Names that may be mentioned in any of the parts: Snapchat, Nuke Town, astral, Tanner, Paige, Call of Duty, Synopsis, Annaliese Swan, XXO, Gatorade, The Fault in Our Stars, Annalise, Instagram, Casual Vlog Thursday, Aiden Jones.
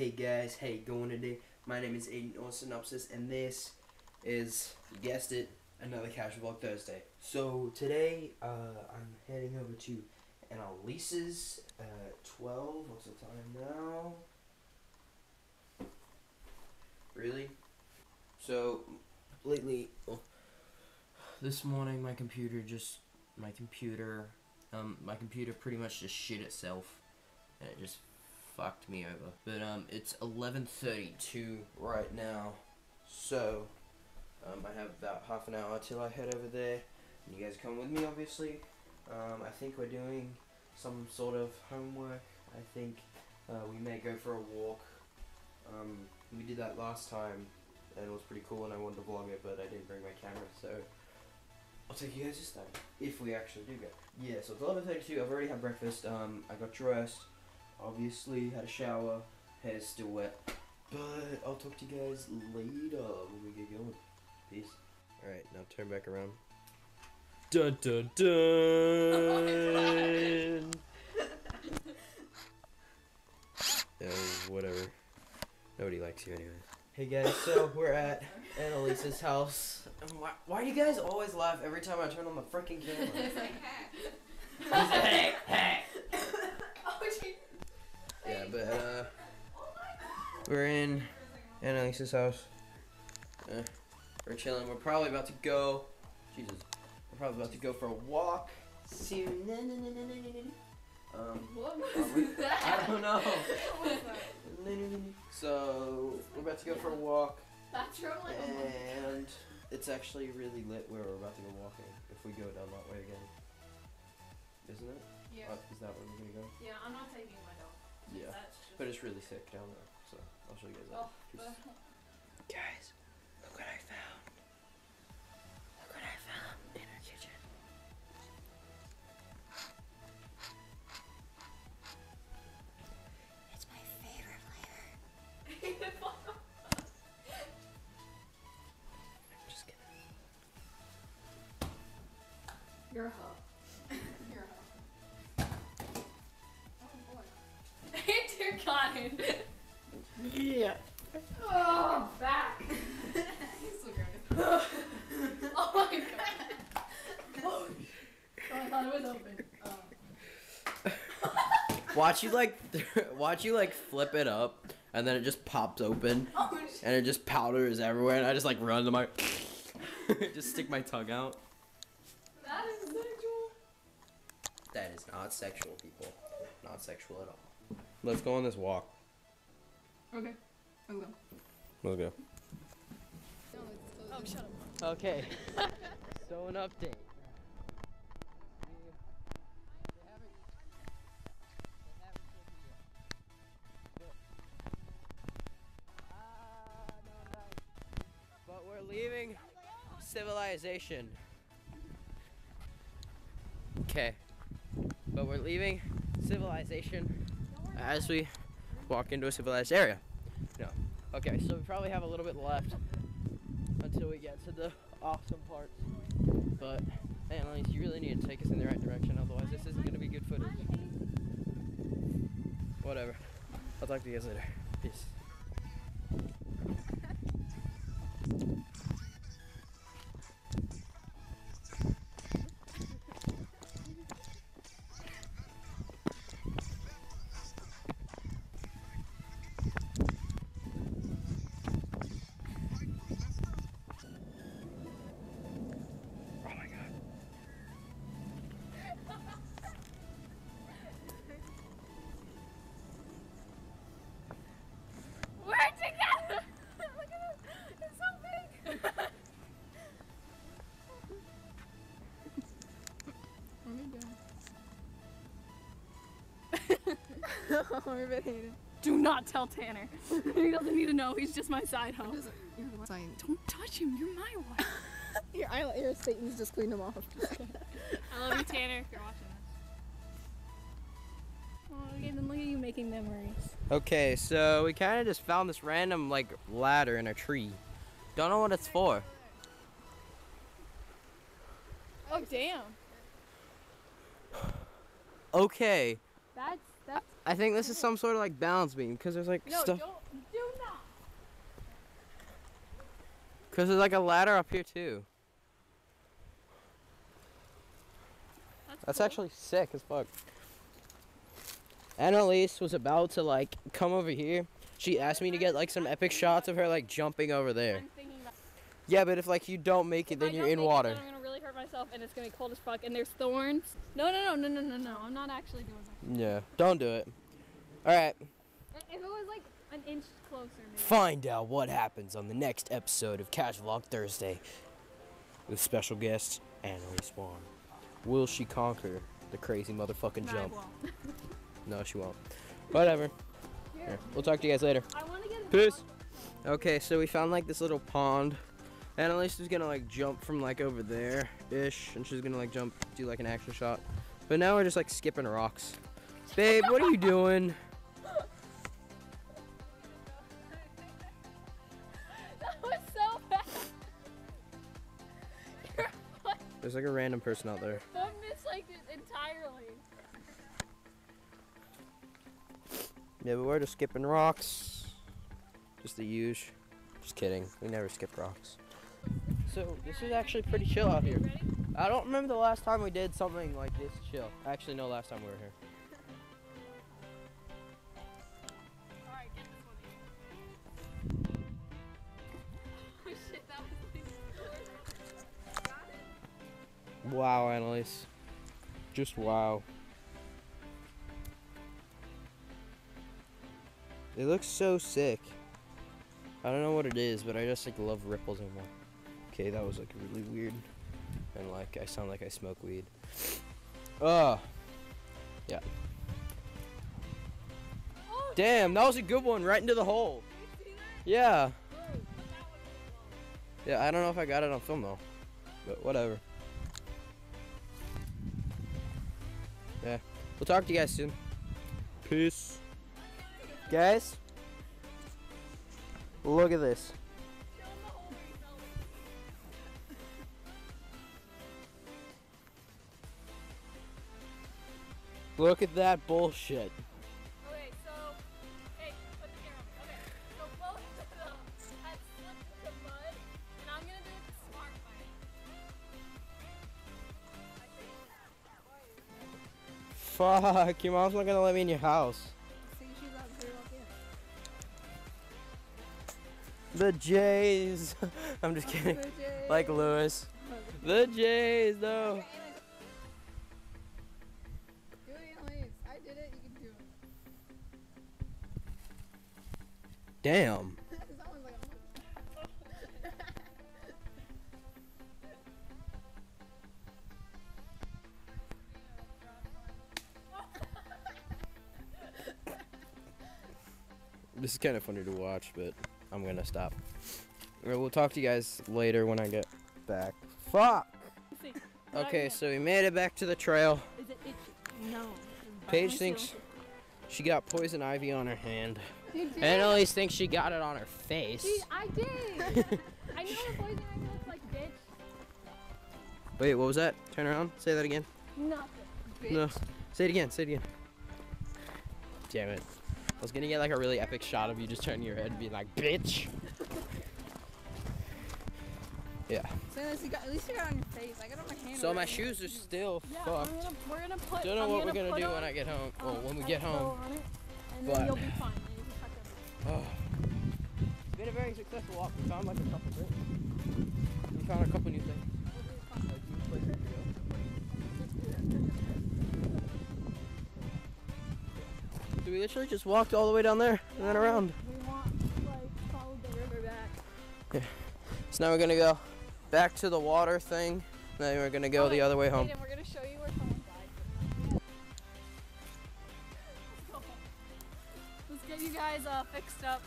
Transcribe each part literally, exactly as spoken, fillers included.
Hey guys, how you going today? My name is Aiden or Synopsis, and this is, you guessed it, another Casual Vlog Thursday. So today, uh, I'm heading over to Annalise's at uh, twelve. What's the time now? Really? So lately, well, this morning my computer just my computer, um, my computer pretty much just shit itself, and it just fucked me over. But um, it's eleven thirty-two right now, so um, I have about half an hour till I head over there. And you guys come with me, obviously. Um, I think we're doing some sort of homework. I think uh, we may go for a walk. Um, we did that last time, and it was pretty cool, and I wanted to vlog it, but I didn't bring my camera, so I'll take you guys this time, if we actually do go. Yeah, so it's eleven thirty-two, I've already had breakfast, um, I got dressed, obviously, had a shower, hair's still wet, but I'll talk to you guys later when we get going. Peace. Alright, now turn back around. Dun dun dun! Oh my God. Oh, whatever. Nobody likes you anyway. Hey guys, so we're at Annalise's house. And why, why do you guys always laugh every time I turn on the freaking camera? It's like, hey. Hey. Oh, geez. Yeah, but uh, we're in Annalise's house. Uh, we're chilling. We're probably about to go. Jesus. We're probably about to go for a walk. See you. Um, what was we, that? I don't know. So we're about to go for a walk. That's your limit. And it's actually really lit where we're about to go walking. If we go down that way again, isn't it? Yeah. Oh, is that where we're gonna go? Yeah, I'm not taking my dog. Yeah, that's just but it's really sick down there. So I'll show you guys that. Oh, guys, look what I found. Look what I found in our kitchen. You're a hoe. You're a hoe. Oh boy. Dear God. Yeah. Oh, I'm back. He's so great. Oh my God. Oh, I thought it was open. Oh. Watch you like, watch you like flip it up, and then it just pops open, oh, and it just powders everywhere, and I just like run to my, just stick my tongue out. That is not sexual, people. Not sexual at all. Let's go on this walk. Okay. Let's go. Let's go. Oh, shut up. Okay. So an update. But we're leaving civilization. Okay. But we're leaving civilization as we walk into a civilized area. No. Okay, so we probably have a little bit left until we get to the awesome parts. But, Annaliese, you really need to take us in the right direction, otherwise this isn't going to be good footage. Whatever. I'll talk to you guys later. Peace. Do not tell Tanner. He doesn't need to know. He's just my side hoe. Don't touch him. You're my wife. Your ear, Satan's just cleaned him off. I love you, Tanner. If you're watching this. Oh, okay, then look at you making memories. Okay, so we kind of just found this random like ladder in a tree. Don't know what it's for. Oh damn. Okay. That's. That's I think this is some sort of like balance beam because there's like no, stuff. Don't, do not. Because there's like a ladder up here too. That's, That's cool. Actually sick as fuck. Annalise was about to like come over here. She asked me to get like some epic shots of her like jumping over there. Yeah, but if like you don't make it, then you're in water. I'm gonna really hurt myself, and it's gonna be cold as fuck, and there's thorns. No, no, no, no, no, no, no. I'm not actually doing that. Yeah, don't do it. All right. If it was like an inch closer, maybe. Find out what happens on the next episode of Casual Vlog Thursday with special guest Annaliese Swan. Will she conquer the crazy motherfucking no, jump? I won't. No, she won't. Whatever. Here. We'll talk to you guys later. I wanna get peace. Okay, so we found like this little pond. Annalise is gonna like jump from like over there ish, and she's gonna like jump, do like an action shot. But now we're just like skipping rocks. Babe, what are you doing? That was so bad. There's like a random person out there. I misliked it entirely. Yeah, but we're just skipping rocks. Just the usual. Just kidding. We never skip rocks. So this is actually pretty chill out here. I don't remember the last time we did something like this chill. Actually, no, last time we were here. Alright, get this one. Oh shit, that was like wow, Annalise. Just wow. It looks so sick. I don't know what it is, but I just like love ripples and more. Okay, that was like really weird. And like I sound like I smoke weed. Oh. Yeah. Oh, damn, that was a good one, right into the hole. Did you see that? Yeah. Oh, but that one was long. Yeah, I don't know if I got it on film though. But whatever. Yeah. We'll talk to you guys soon. Peace. Guys. Look at this. Look at that bullshit. Okay, so, hey, put the camera on. Okay, so both of them had slipped into mud, and I'm gonna do it the smart way. Fuck, your mom's not gonna let me in your house. The Jays. I'm just kidding. Like Lewis. The Jays, though. Do it, Annalise. I did it. You can do it. Damn. This is kind of funny to watch, but I'm gonna stop. We'll talk to you guys later when I get back. Fuck! Okay, so we made it back to the trail. Is it itchy? No. Paige thinks she got poison ivy on her hand. Annalise thinks she got it on her face. Dude, I did! I know what poison ivy looks like, bitch. Wait, what was that? Turn around. Say that again. Nothing, bitch. No. Say it again. Say it again. Damn it. I was gonna get like a really epic shot of you just turning your head and being like, bitch! Yeah. So at least, you got, at least you got on your face. I got on my hand. So my shoes are still yeah, fucked. I'm gonna, we're gonna put, Don't know I'm what gonna we're gonna do on, when I get home. Um, well, when we get home. On it, and then but, you'll be fine. You just tuck it. Oh. It's been a very successful walk. We found like a couple things. We found a couple new things. We literally just walked all the way down there and yeah, then around. We walked, like, followed the river back. Yeah. So now we're gonna go back to the water thing, and then we're gonna go oh, the wait, other way home. And we're gonna show you where someone died. Let's, Let's get you guys uh, fixed up.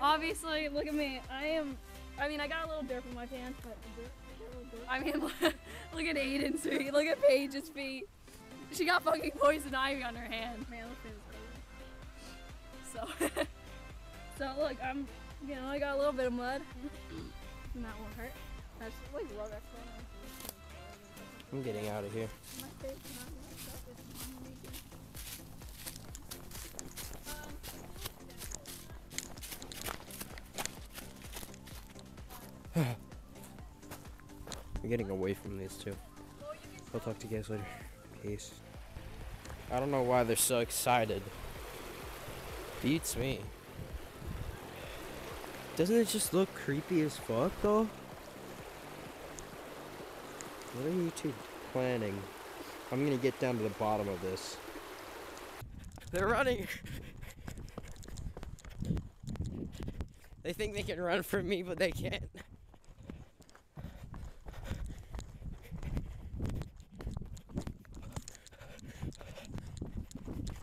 Well, obviously, look at me. I am. I mean, I got a little dirt in my pants, but I mean, look at Aiden's feet. Look at Paige's feet. She got fucking poison ivy on her hand. Man, look at this. So, so look, I'm, you know, I got a little bit of mud, and that won't hurt. I just like love that. I'm getting out of here. My face is not We're getting away from these two. I'll talk to you guys later. Peace. I don't know why they're so excited. Beats me. Doesn't it just look creepy as fuck, though? What are you two planning? I'm gonna get down to the bottom of this. They're running! They think they can run from me, but they can't.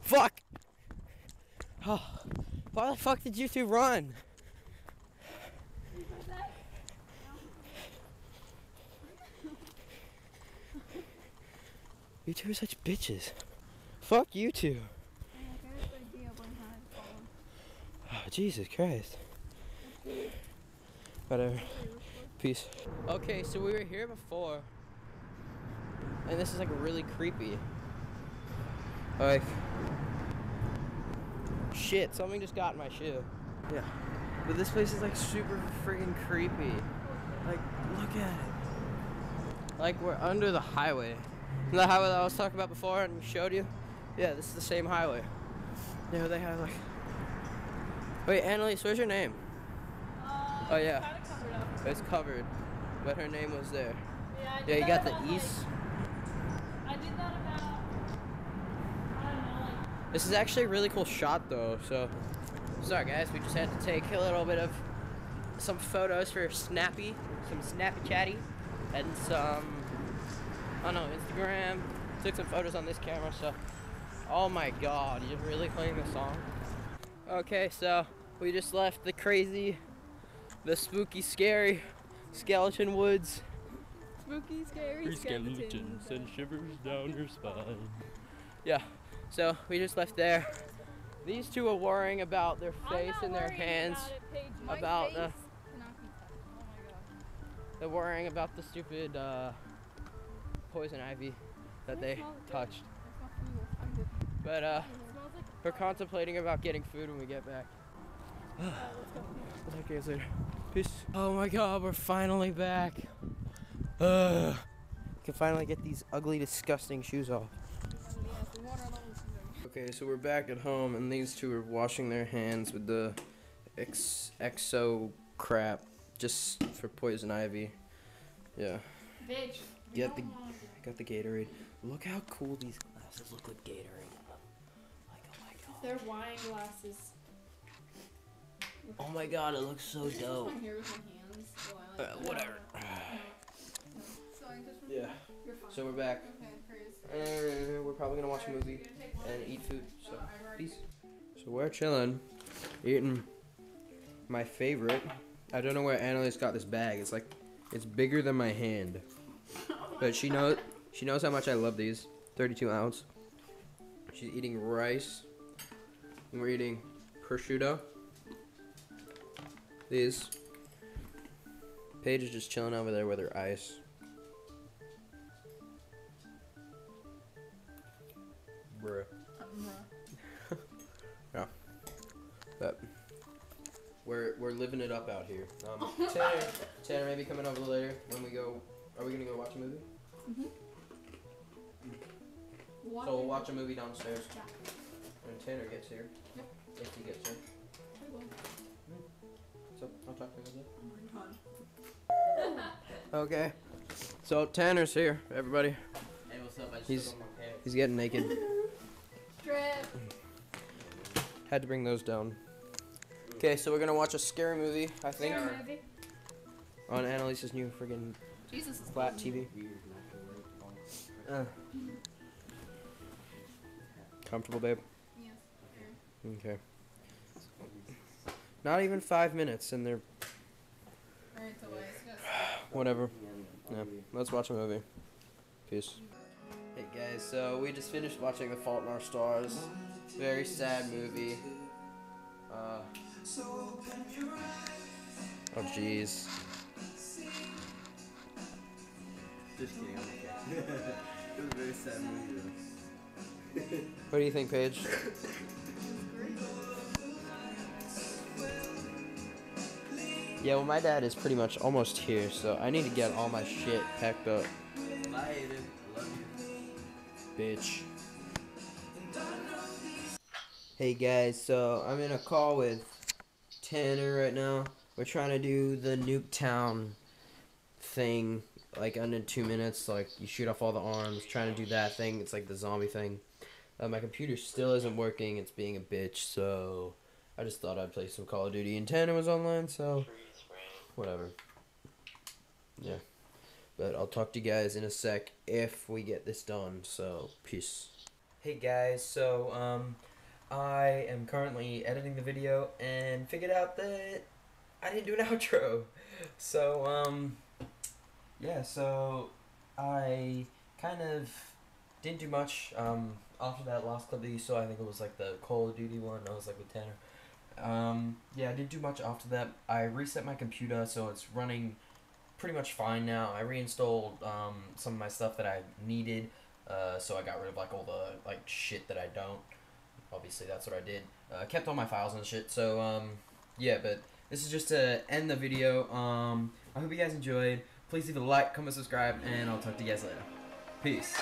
Fuck! Oh, why the fuck did you two run? You two are such bitches. Fuck you two. Oh, Jesus Christ. Whatever. Peace. Okay, so we were here before. And this is like really creepy. Like. Shit, something just got in my shoe. Yeah. But this place is like super freaking creepy. Like, look at it. Like, we're under the highway. The highway that I was talking about before and showed you? Yeah, this is the same highway. You know, they have like... Wait, Annalise, where's your name? Uh, oh, yeah. It's covered up. It's covered. But her name was there. Yeah, I yeah you got the like, east. I did that about... I don't know, like... This is actually a really cool shot, though, so... Sorry, guys, we just had to take a little bit of... Some photos for Snappy. Some Snappy Chatty. And some... I don't know, Instagram, took some photos on this camera, so, oh my god, you're really playing the song? Okay, so, we just left the crazy, the spooky, scary, skeleton woods. Spooky, scary, her skeletons, skeletons and shivers down her spine. Yeah, so, we just left there. These two are worrying about their face and their hands. About, it, about the... Uh, oh they're worrying about the stupid, uh... poison ivy that they touched. But uh, we're contemplating about getting food when we get back. We'll talk to you guys later. Peace. Oh my god, we're finally back. Uh, we can finally get these ugly, disgusting shoes off. Okay, so we're back at home, and these two are washing their hands with the X X O crap just for poison ivy. Yeah. Bitch. Got the, got the Gatorade. Look how cool these glasses look with Gatorade. Like, oh my god. They're wine glasses. Oh my god, it looks so dope. My hair with my hands. Oh, I like uh, whatever. Yeah. So we're back. And we're probably gonna watch a movie and eat food. So peace. So we're chilling, eating my favorite. I don't know where Annalise got this bag. It's like, it's bigger than my hand. But she knows she knows how much I love these. thirty-two ounce. She's eating rice. And we're eating prosciutto. These. Paige is just chilling over there with her ice. Bruh. Yeah. But we're we're living it up out here. Um Tanner Tanner may be coming over later when we go. Are we gonna go watch a movie? Mm-hmm. Mm. So we'll watch a movie downstairs. Yeah. When Tanner gets here. Yep. If he gets here. I will. Mm. So I'll talk to you later. Oh my god. Okay. So Tanner's here, everybody. Hey, what's up? I just he's, he's getting naked. Drip. Had to bring those down. Okay, so we're gonna watch a scary movie, I think. Scary movie. On Annalise's new friggin' Jesus is flat T V. Uh. Comfortable, babe? Yes. Okay. Not even five minutes and they're... Whatever. Yeah. Let's watch a movie. Peace. Hey guys, so we just finished watching The Fault in Our Stars. Very sad movie. Uh... Oh jeez. Just kidding, I'm okay. It was a very sad movie, though. What do you think, Paige? Yeah, well, my dad is pretty much almost here, so I need to get all my shit packed up. Bye, Aiden. Love you. Bitch. Hey, guys, so I'm in a call with Tanner right now. We're trying to do the Nuke Town thing, like, under two minutes. Like, you shoot off all the arms, trying to do that thing. It's like the zombie thing. Uh, my computer still isn't working. It's being a bitch, so I just thought I'd play some Call of Duty. And Tanner was online, so whatever. Yeah. But I'll talk to you guys in a sec if we get this done, so peace. Hey, guys, so, um... I am currently editing the video and figured out that I didn't do an outro. So, um, yeah, so I kind of didn't do much um, after that last clip that you saw. I think it was like the Call of Duty one. I was like with Tanner. Um, yeah, I didn't do much after that. I reset my computer, so it's running pretty much fine now. I reinstalled um, some of my stuff that I needed, uh, so I got rid of like all the like shit that I don't. Obviously, that's what I did. I uh, kept all my files and shit, so, um, yeah, but this is just to end the video. Um, I hope you guys enjoyed. Please leave a like, comment, subscribe, and I'll talk to you guys later. Peace.